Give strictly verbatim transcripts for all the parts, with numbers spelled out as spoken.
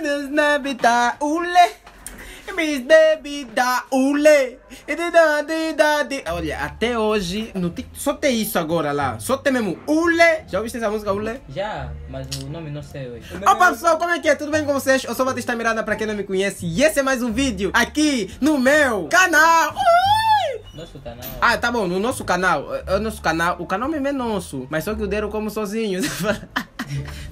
Miss Baby da Ule. Miss Baby da Ule. Olha, até hoje no TikTok só tem isso agora lá. Só tem mesmo Ule. Já ouviste essa música Ule? Já, mas o nome não sei hoje. Ô pessoal, como é que é? Tudo bem com vocês? Eu sou Batista Miranda, pra quem não me conhece. E esse é mais um vídeo aqui no meu canal. Nosso canal. Ah, tá bom, no nosso canal. O nosso canal, o canal mesmo é nosso. Mas só que o deram como sozinho.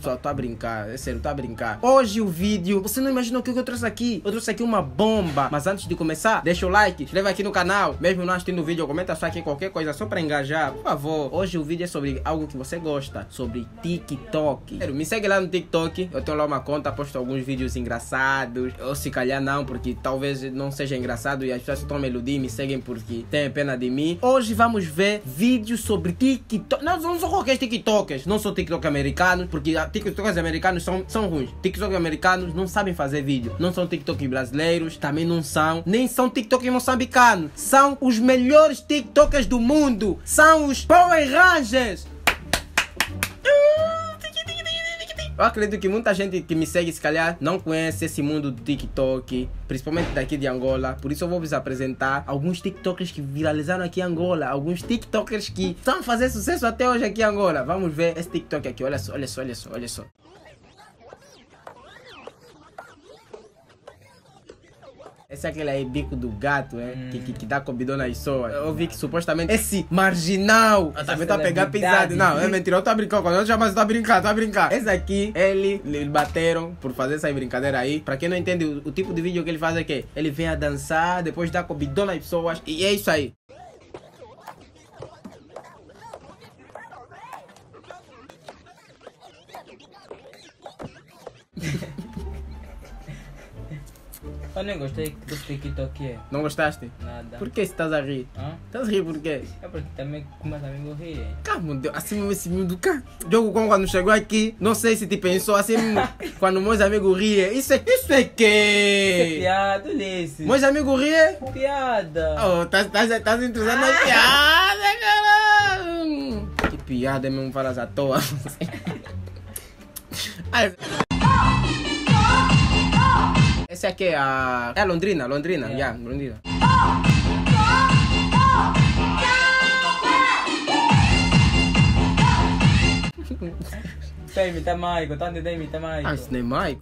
Só tô a brincar, é sério, tô a brincar. Hoje o vídeo, você não imagina o que eu trouxe aqui. Eu trouxe aqui uma bomba. Mas antes de começar, deixa o like, inscreva aqui no canal. Mesmo não assistindo o vídeo, comenta só aqui qualquer coisa, só pra engajar, por favor. Hoje o vídeo é sobre algo que você gosta, sobre TikTok. Sério, me segue lá no TikTok. Eu tenho lá uma conta, posto alguns vídeos engraçados. Ou se calhar não, porque talvez não seja engraçado e as pessoas estão me iludindo e me seguem porque tem pena de mim. Hoje vamos ver vídeos sobre TikTok. Não, não são qualquer TikTokers. Não são TikTok americanos, porque TikToks americanos são, são ruins. TikTok americanos não sabem fazer vídeo. Não são TikTok brasileiros, também não são. Nem são TikTok moçambicanos. São os melhores TikTokers do mundo. São os Power Rangers. Eu acredito que muita gente que me segue, se calhar, não conhece esse mundo do TikTok, principalmente daqui de Angola. Por isso eu vou vos apresentar alguns TikTokers que viralizaram aqui em Angola. Alguns TikTokers que estão a fazer sucesso até hoje aqui em Angola. Vamos ver esse TikTok aqui, olha só, olha só, olha só, olha só. Esse é aquele aí, bico do gato, é? Hum. Que, que, que dá combidona e soa. Eu vi que supostamente esse marginal eu também tá a pegar pisado. Não, é mentira, eu tô a brincar com a gente, mas eu tô a brincar, tô a brincar. Esse aqui, ele, ele bateram por fazer essa brincadeira aí. Pra quem não entende, o, o tipo de vídeo que ele faz é que ele vem a dançar, depois dá combidona e pessoas. E é isso aí. Eu nem gostei do TikTok é. Não gostaste? Nada. Por que estás a rir? Estás a rir por quê? É porque também começa a me rir. Calma, Deus, assim mesmo esse mundo cá. Diogo, quando chegou aqui, não sei se te pensou assim, quando meus amigos riem. Isso é, isso é que? Isso é piada, Ulisses. Meus amigos riem? Piada. Oh, estás entrosando na piada, caralho. Que piada mesmo, falas à toa. Essa aqui é a... É a Londrina, Londrina, yeah. Yeah, Londrina. Tá imitar Maico, tá entendendo imitar Maico? Ah, isso não é Maico?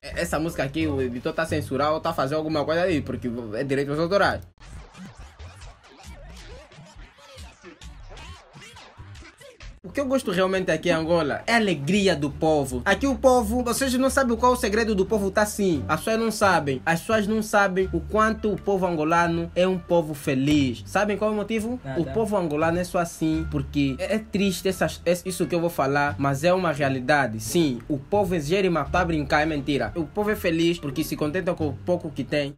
Essa música aqui, o editor tá censurado ou tá fazendo alguma coisa aí, porque é direito dos autorais. O que eu gosto realmente aqui em Angola é a alegria do povo. Aqui o povo, vocês não sabem qual o segredo do povo tá assim. As pessoas não sabem. As pessoas não sabem o quanto o povo angolano é um povo feliz. Sabem qual é o motivo? Nada. O povo angolano é só assim porque é triste essas, é isso que eu vou falar, mas é uma realidade. Sim, o povo exagera, mas para brincar é mentira. O povo é feliz porque se contenta com o pouco que tem.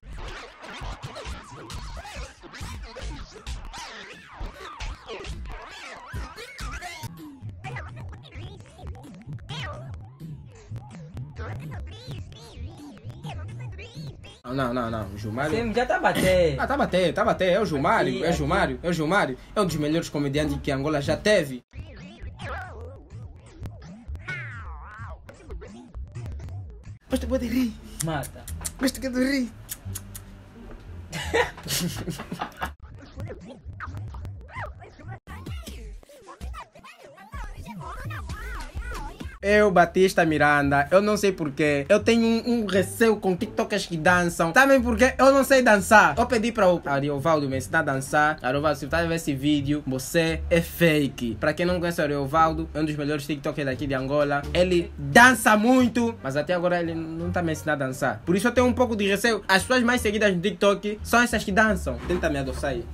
Não, não, não, o Gilmario... Você já tá batendo. Ah, tá batendo, tá batendo, é o Gilmario, aqui, é o Gilmario, aqui. É o Gilmario. É um dos melhores comediantes que Angola já teve. Mas tu pode rir. Mata. Mas tu quer rir. Eu, Batista Miranda, eu não sei porquê. Eu tenho um, um receio com tiktokers que dançam. Também porque eu não sei dançar. Eu pedi para o Ariovaldo me ensinar a dançar. Ariovaldo, se você tá vendo esse vídeo, você é fake. Para quem não conhece o Ariovaldo, é um dos melhores tiktokers daqui de Angola. Ele dança muito, mas até agora ele não tá me ensinando a dançar. Por isso eu tenho um pouco de receio. As pessoas mais seguidas no TikTok são essas que dançam. Tenta me adoçar aí.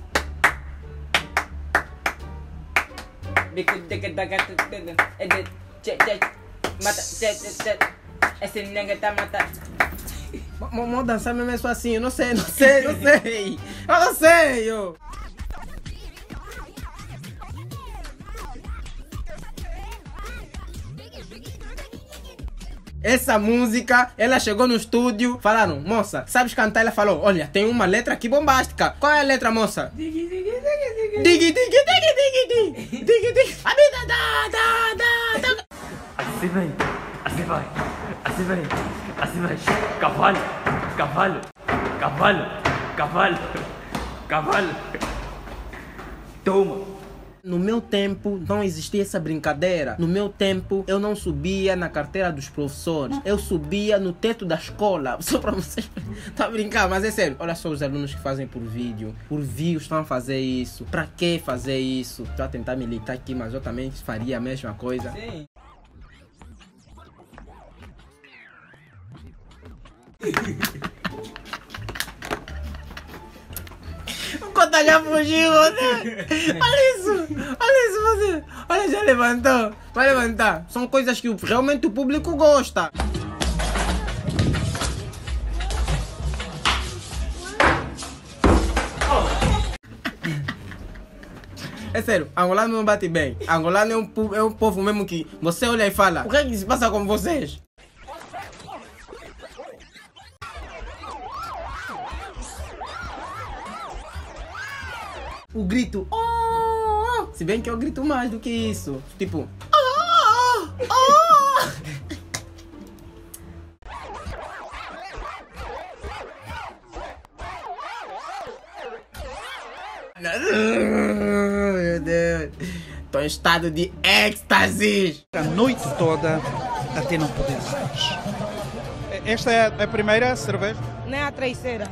Mata, esse nega tá matando. Mamãe dançar mesmo é só assim, eu não sei, não sei, não sei. Eu não sei, eu. Essa música, ela chegou no estúdio, falaram, moça, sabes cantar? Ela falou, olha, tem uma letra aqui bombástica. Qual é a letra, moça? Digi, digi, digi, digi, digi, digi, digi, digi, digi. Assim vai, assim vai. Cavalo, cavalo, cavalo, cavalo, cavalo. Toma. No meu tempo não existia essa brincadeira. No meu tempo eu não subia na carteira dos professores. Eu subia no teto da escola. Só para vocês. Tá brincando, mas é sério. Olha só os alunos que fazem por vídeo. Por views estão a fazer isso. Para que fazer isso? Estou a tentar militar aqui, mas eu também faria a mesma coisa. Sim. Conta já fugiu, você. Olha isso, olha isso, você. Olha, já levantou. Vai levantar. São coisas que realmente o público gosta. É sério, angolano não bate bem. Angolano é um, é um povo mesmo que você olha e fala: o que é que se passa com vocês? O grito, oh, oh. Se bem que eu grito mais do que isso. Tipo, oh, oh, oh. Meu Deus, tô em estado de êxtase. A noite toda até não poder mais. Esta é a primeira cerveja? Não é a terceira.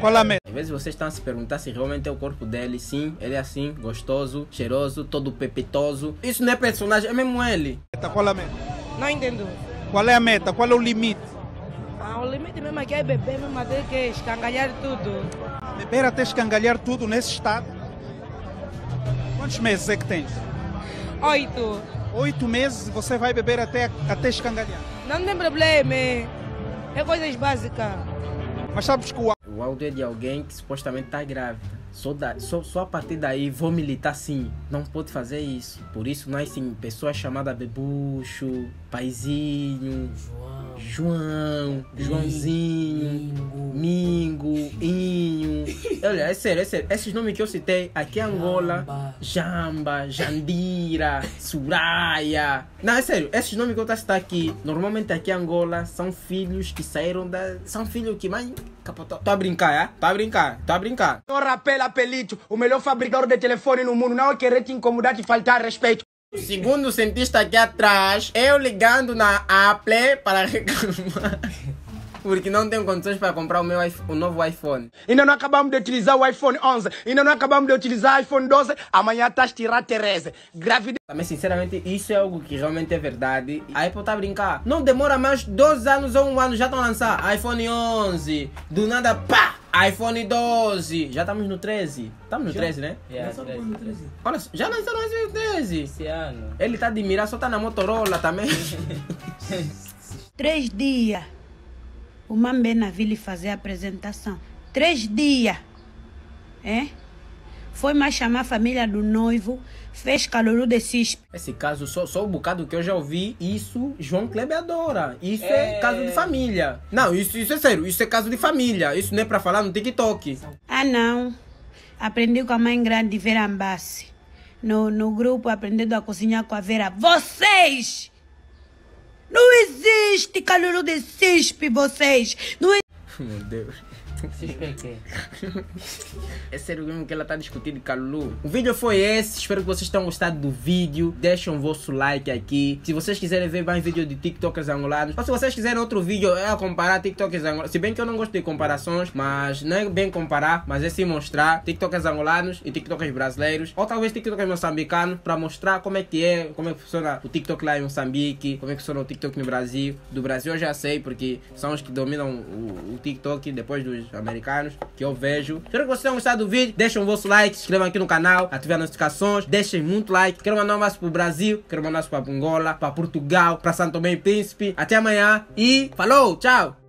Qual a meta? Às vezes vocês estão a se perguntar se realmente é o corpo dele. Sim, ele é assim, gostoso, cheiroso, todo pepitoso. Isso não é personagem, é mesmo ele. Qual a meta? Não entendo. Qual é a meta? Qual é o limite? Ah, o limite mesmo aqui é beber, mesmo até que escangalhar tudo. Beber até escangalhar tudo nesse estado? Quantos meses é que tens? Oito. Oito meses você vai beber até, até escangalhar? Não tem problema, é coisas básicas. Mas sabes que o O áudio é de alguém que supostamente está grávida. Só, da, só, só a partir daí vou militar sim. Não pode fazer isso. Por isso nascem pessoas chamadas Bebucho, Paizinho, João, João Joãozinho, Mingo, Mingo Inho. Olha, é sério, é sério. Esses nomes que eu citei, aqui em Angola, Jamba, Jandira, Suraya. Não, é sério, esses nomes que eu estou a citar aqui, normalmente aqui em Angola, são filhos que saíram da... São filhos que mais... Tá a brincar, é? Tá a brincar, tá a brincar. O Rapela Pelito, o melhor fabricador de telefone no mundo, não é querer te incomodar e faltar respeito. Segundo o cientista aqui atrás, eu ligando na Apple para reclamar. Porque não tenho condições para comprar o meu iPhone, o novo iPhone. Ainda não acabamos de utilizar o iPhone onze. Ainda não acabamos de utilizar o iPhone doze. Amanhã estás tirar treze. Gravidez. Mas sinceramente, isso é algo que realmente é verdade. A Apple tá a brincar. Não demora mais dois anos ou um ano, já estão a lançar iPhone onze. Do nada, pá! iPhone doze. Já estamos no treze. Estamos no já? treze, né? Yeah, já treze. treze. Olha, já lançaram o treze. Esse ano. Ele tá de mirar, só tá na Motorola também. Três dias. O Mambé na Vila fazer a apresentação. Três dias. É? Foi mais chamar a família do noivo. Fez calor de cispe. Esse caso, só, só o bocado que eu já ouvi, isso João Kleber adora. Isso é, é caso de família. Não, isso, isso é sério. Isso é caso de família. Isso não é pra falar no TikTok. Ah, não. Aprendi com a mãe grande, Vera Ambassi. No, no grupo, aprendendo a cozinhar com a Vera. Vocês! Não existe calor de cispe, vocês! Não é... Meu Deus. Cispe é quê? É sério mesmo que ela tá discutindo calor. O vídeo foi esse. Espero que vocês tenham gostado do vídeo. Deixem o vosso like aqui. Se vocês quiserem ver mais vídeos de TikTokers angolanos. Ou se vocês quiserem outro vídeo, é a comparar TikTokers angolanos. Se bem que eu não gosto de comparações, mas não é bem comparar, mas é sim mostrar TikTokers angolanos e TikTokers brasileiros. Ou talvez TikTokers moçambicanos, para mostrar como é que é, como é que funciona o TikTok lá em Moçambique, como é que funciona o TikTok no Brasil. Do Brasil eu já sei, porque são os que dominam o, o TikTok depois dos americanos, que eu vejo. Espero que vocês tenham gostado do vídeo. Deixem o vosso like, se inscrevam aqui no canal, ativem as notificações, deixem muito like. Quero mandar um abraço pro Brasil, quero mandar um abraço pra Angola, pra Portugal, pra Santo Tomé e Príncipe. Até amanhã e falou, tchau!